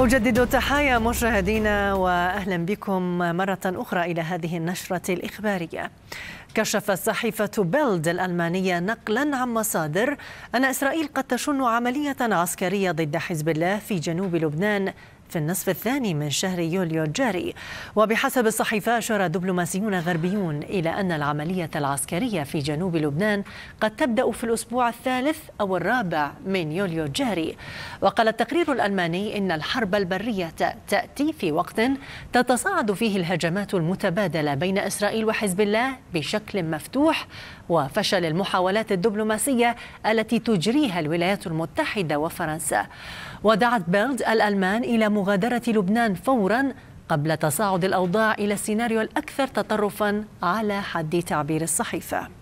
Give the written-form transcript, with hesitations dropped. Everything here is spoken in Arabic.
أجدد تحايا مشاهدينا وأهلا بكم مرة أخرى إلى هذه النشرة الإخبارية. كشفت صحيفة بيلد الألمانية نقلا عن مصادر أن إسرائيل قد تشن عملية عسكرية ضد حزب الله في جنوب لبنان في النصف الثاني من شهر يوليو الجاري. وبحسب الصحيفة أشار دبلوماسيون غربيون إلى أن العملية العسكرية في جنوب لبنان قد تبدأ في الأسبوع الثالث أو الرابع من يوليو الجاري. وقال التقرير الألماني إن الحرب البرية تأتي في وقت تتصاعد فيه الهجمات المتبادلة بين إسرائيل وحزب الله بشكل مفتوح، وفشل المحاولات الدبلوماسية التي تجريها الولايات المتحدة وفرنسا. ودعت بيلد الألمان إلى مغادرة لبنان فورا قبل تصاعد الأوضاع إلى السيناريو الأكثر تطرفا على حد تعبير الصحيفة.